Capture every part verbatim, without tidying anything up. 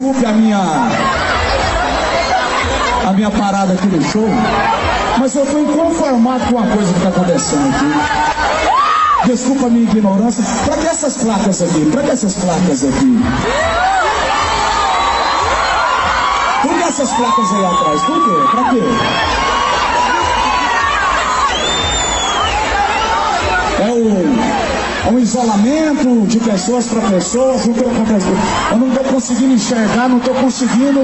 Desculpe a minha, a minha parada aqui no show, mas eu estou inconformado com uma coisa que está acontecendo aqui. Desculpa a minha ignorância. Para que essas placas aqui? Para que essas placas aqui? Por que essas placas aí atrás? Por quê? Para quê? É o... É um isolamento de pessoas para pessoas, não estou conseguindo. Eu não estou conseguindo enxergar, não estou conseguindo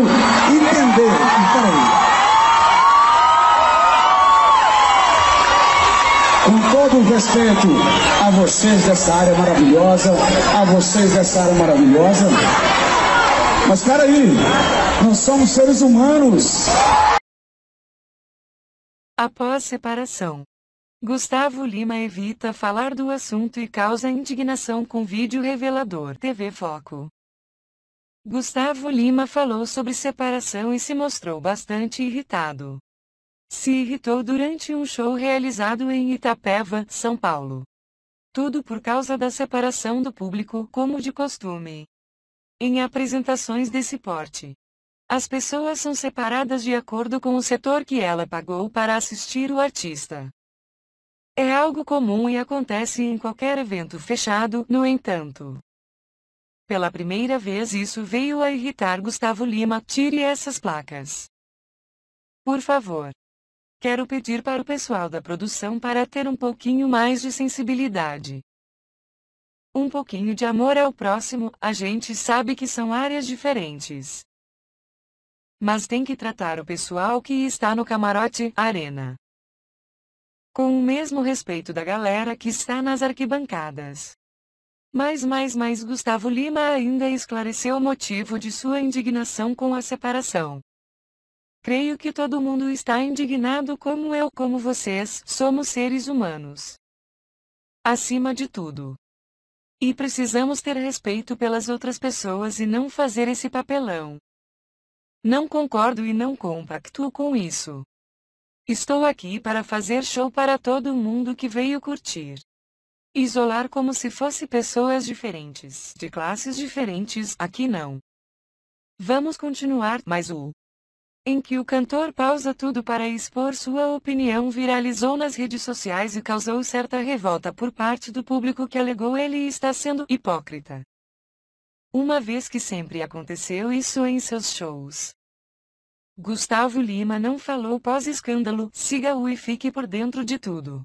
entender. Então, com todo o respeito a vocês dessa área maravilhosa, a vocês dessa área maravilhosa, mas peraí, nós somos seres humanos. Após separação, Gusttavo Lima evita falar do assunto e causa indignação com vídeo revelador. T V Foco. Gusttavo Lima falou sobre separação e se mostrou bastante irritado. Se irritou durante um show realizado em Itapeva, São Paulo. Tudo por causa da separação do público, como de costume. Em apresentações desse porte, as pessoas são separadas de acordo com o setor que ela pagou para assistir o artista. É algo comum e acontece em qualquer evento fechado, no entanto. Pela primeira vez isso veio a irritar Gusttavo Lima. Tire essas placas, por favor. Quero pedir para o pessoal da produção para ter um pouquinho mais de sensibilidade. Um pouquinho de amor ao próximo. A gente sabe que são áreas diferentes, mas tem que tratar o pessoal que está no camarote, arena, com o mesmo respeito da galera que está nas arquibancadas. Mas mais mais Gusttavo Lima ainda esclareceu o motivo de sua indignação com a separação. Creio que todo mundo está indignado, como eu, como vocês. Somos seres humanos, acima de tudo, e precisamos ter respeito pelas outras pessoas e não fazer esse papelão. Não concordo e não compactuo com isso. Estou aqui para fazer show para todo mundo que veio curtir. Isolar como se fosse pessoas diferentes, de classes diferentes, aqui não. Vamos continuar, mas o... em que o cantor pausa tudo para expor sua opinião viralizou nas redes sociais e causou certa revolta por parte do público que alegou ele está sendo hipócrita. Uma vez que sempre aconteceu isso em seus shows. Gusttavo Lima não falou pós-escândalo. Siga-o e fique por dentro de tudo.